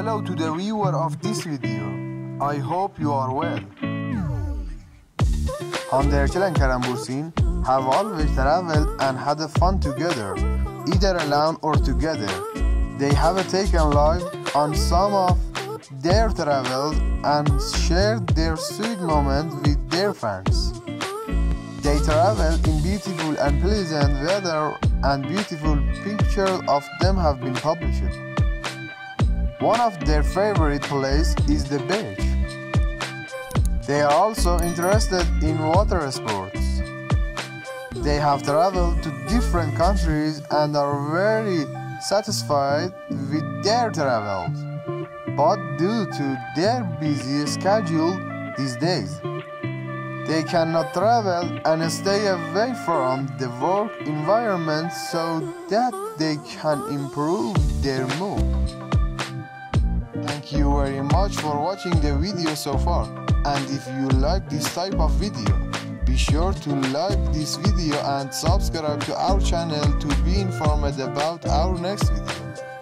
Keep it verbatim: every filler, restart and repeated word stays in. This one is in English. hello to the viewer of this video. I hope you are well. Hande Erçel and Kerem Bürsin have always traveled and had fun together, either alone or together. They have taken live on some of their travels and shared their sweet moments with their fans. They traveled in beautiful and pleasant weather, and beautiful pictures of them have been published. One of their favorite places is the beach. They are also interested in water sports. They have traveled to different countries and are very satisfied with their travels, but due to their busy schedule these days, they cannot travel and stay away from the work environment so that they can improve their mood. Thank you very much for watching the video so far. And if you like this type of video, be sure to like this video and subscribe to our channel to be informed about our next video.